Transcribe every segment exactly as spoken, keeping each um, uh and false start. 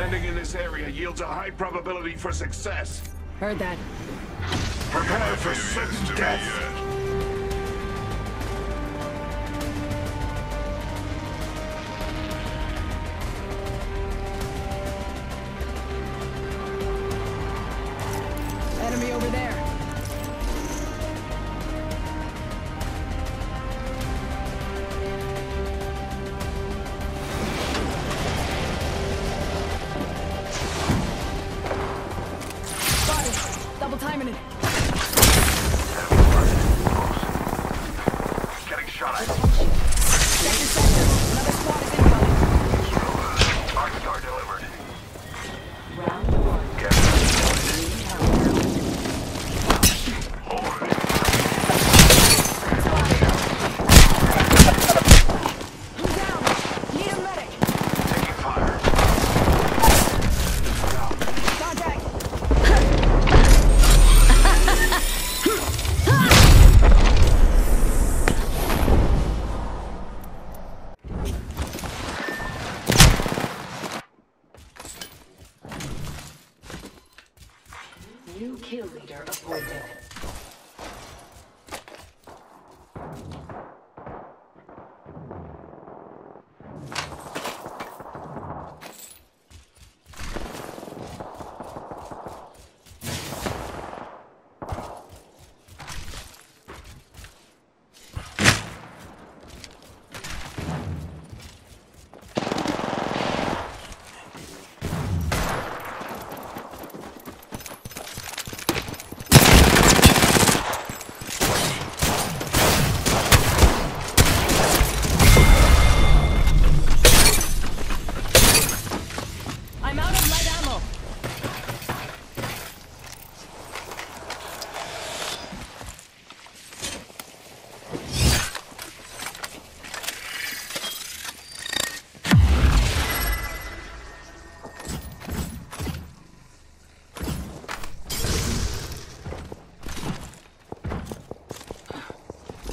Landing in this area yields a high probability for success. Heard that. Prepare for certain death.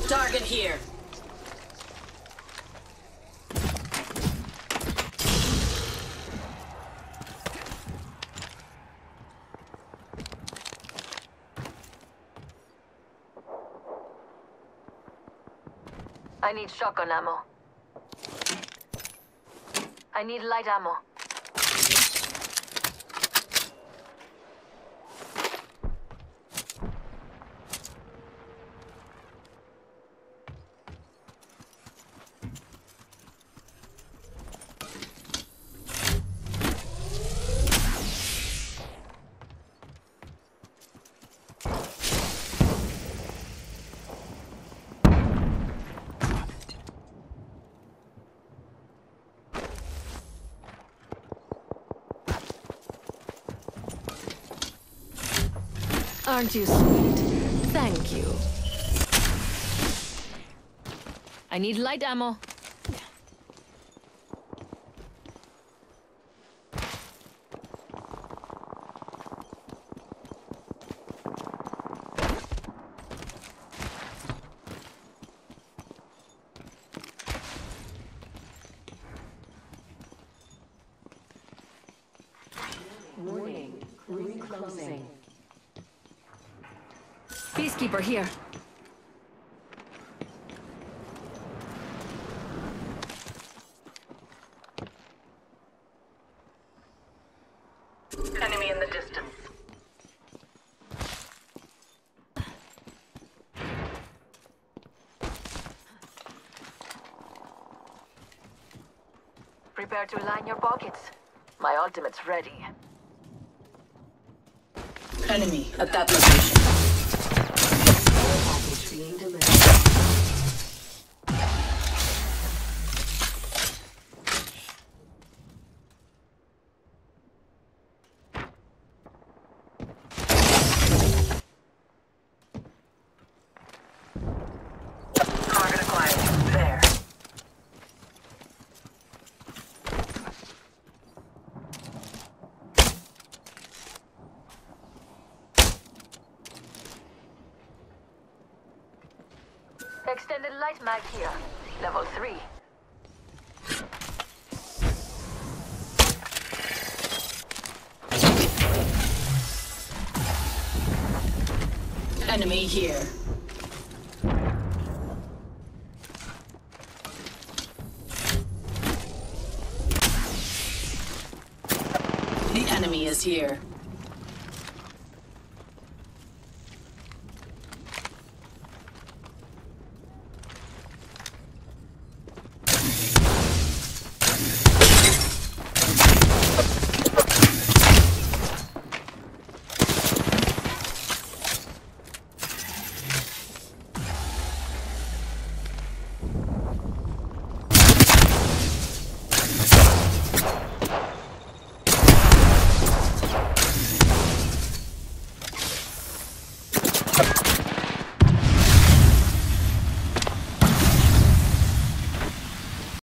Target here. I need shotgun ammo. I need light ammo. Aren't you sweet? Thank you. I need light ammo. Warning, reclosing. Peacekeeper here. Enemy in the distance. Prepare to line your pockets. My ultimate's ready. Enemy at that location. Being delivered. Target acquired. There. Extended light mag here. Level three. enemy here. The enemy is here.